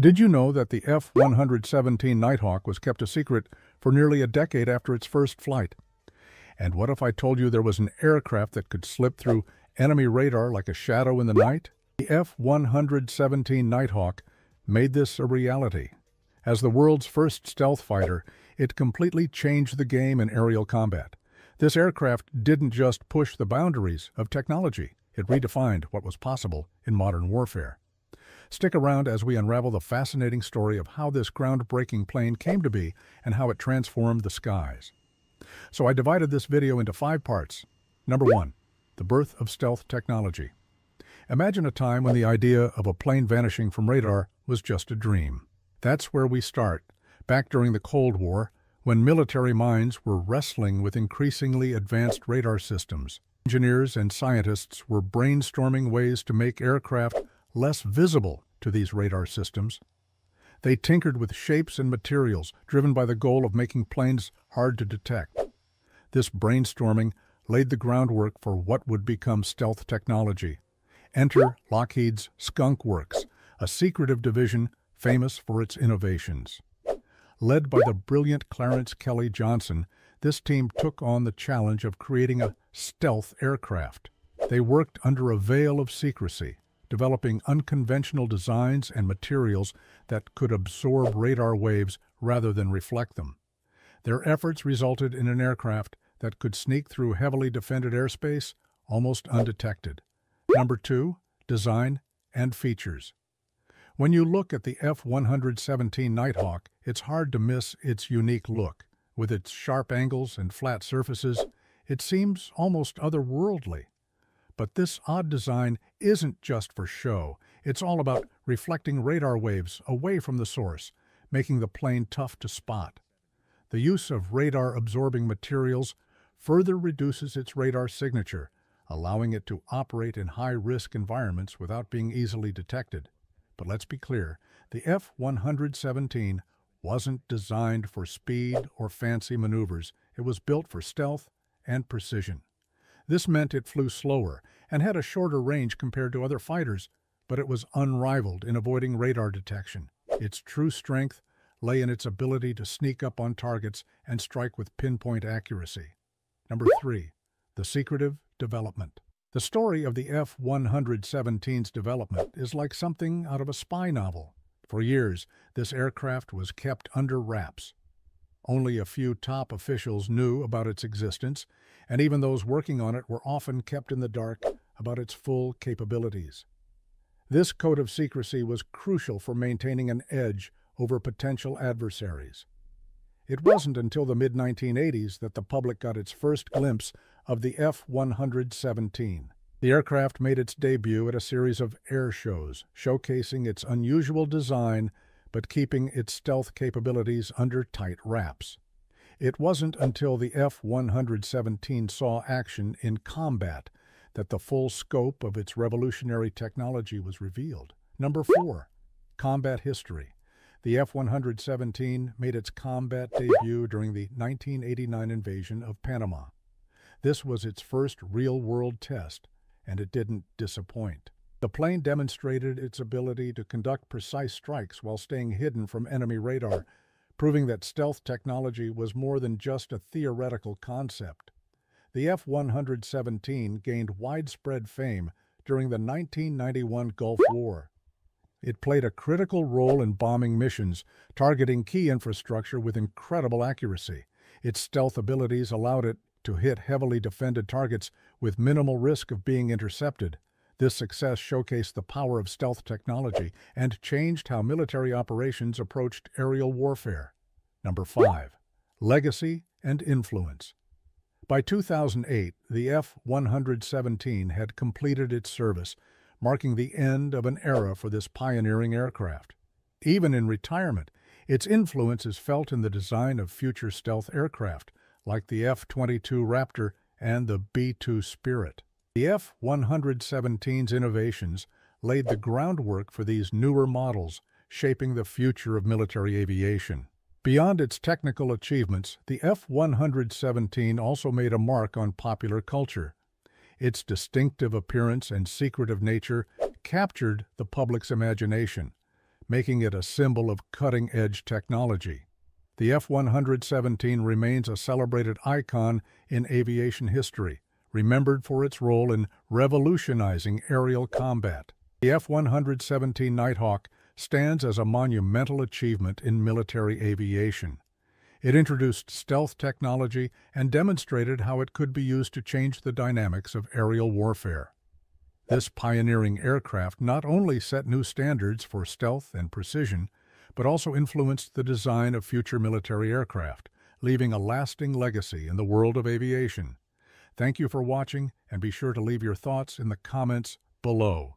Did you know that the F-117 Nighthawk was kept a secret for nearly a decade after its first flight? And what if I told you there was an aircraft that could slip through enemy radar like a shadow in the night? The F-117 Nighthawk made this a reality. As the world's first stealth fighter, it completely changed the game in aerial combat. This aircraft didn't just push the boundaries of technology, it redefined what was possible in modern warfare. Stick around as we unravel the fascinating story of how this groundbreaking plane came to be and how it transformed the skies. So I divided this video into 5 parts. Number 1, the birth of stealth technology. Imagine a time when the idea of a plane vanishing from radar was just a dream. That's where we start, back during the Cold War, when military minds were wrestling with increasingly advanced radar systems. Engineers and scientists were brainstorming ways to make aircraft less visible to these radar systems. They tinkered with shapes and materials, driven by the goal of making planes hard to detect. This brainstorming laid the groundwork for what would become stealth technology. Enter Lockheed's Skunk Works, a secretive division famous for its innovations. Led by the brilliant Clarence Kelly Johnson, this team took on the challenge of creating a stealth aircraft. They worked under a veil of secrecy, developing unconventional designs and materials that could absorb radar waves rather than reflect them. Their efforts resulted in an aircraft that could sneak through heavily defended airspace almost undetected. Number 2, design and features. When you look at the F-117 Nighthawk, it's hard to miss its unique look. With its sharp angles and flat surfaces, it seems almost otherworldly. But this odd design isn't just for show. It's all about reflecting radar waves away from the source, making the plane tough to spot. The use of radar-absorbing materials further reduces its radar signature, allowing it to operate in high-risk environments without being easily detected. But let's be clear, the F-117 wasn't designed for speed or fancy maneuvers. It was built for stealth and precision. This meant it flew slower and had a shorter range compared to other fighters, but it was unrivaled in avoiding radar detection. Its true strength lay in its ability to sneak up on targets and strike with pinpoint accuracy. Number 3, the secretive development. The story of the F-117's development is like something out of a spy novel. For years, this aircraft was kept under wraps. Only a few top officials knew about its existence, and even those working on it were often kept in the dark about its full capabilities. This code of secrecy was crucial for maintaining an edge over potential adversaries. It wasn't until the mid-1980s that the public got its first glimpse of the F-117. The aircraft made its debut at a series of air shows, showcasing its unusual design but keeping its stealth capabilities under tight wraps. It wasn't until the F-117 saw action in combat that the full scope of its revolutionary technology was revealed. Number 4, combat history. The F-117 made its combat debut during the 1989 invasion of Panama. This was its first real-world test, and it didn't disappoint. The plane demonstrated its ability to conduct precise strikes while staying hidden from enemy radar, proving that stealth technology was more than just a theoretical concept. The F-117 gained widespread fame during the 1991 Gulf War. It played a critical role in bombing missions, targeting key infrastructure with incredible accuracy. Its stealth abilities allowed it to hit heavily defended targets with minimal risk of being intercepted. This success showcased the power of stealth technology and changed how military operations approached aerial warfare. Number 5, legacy and influence. By 2008, the F-117 had completed its service, marking the end of an era for this pioneering aircraft. Even in retirement, its influence is felt in the design of future stealth aircraft, like the F-22 Raptor and the B-2 Spirit. The F-117's innovations laid the groundwork for these newer models, shaping the future of military aviation. Beyond its technical achievements, the F-117 also made a mark on popular culture. Its distinctive appearance and secretive nature captured the public's imagination, making it a symbol of cutting-edge technology. The F-117 remains a celebrated icon in aviation history, remembered for its role in revolutionizing aerial combat. The F-117 Nighthawk stands as a monumental achievement in military aviation. It introduced stealth technology and demonstrated how it could be used to change the dynamics of aerial warfare. This pioneering aircraft not only set new standards for stealth and precision, but also influenced the design of future military aircraft, leaving a lasting legacy in the world of aviation. Thank you for watching, and be sure to leave your thoughts in the comments below.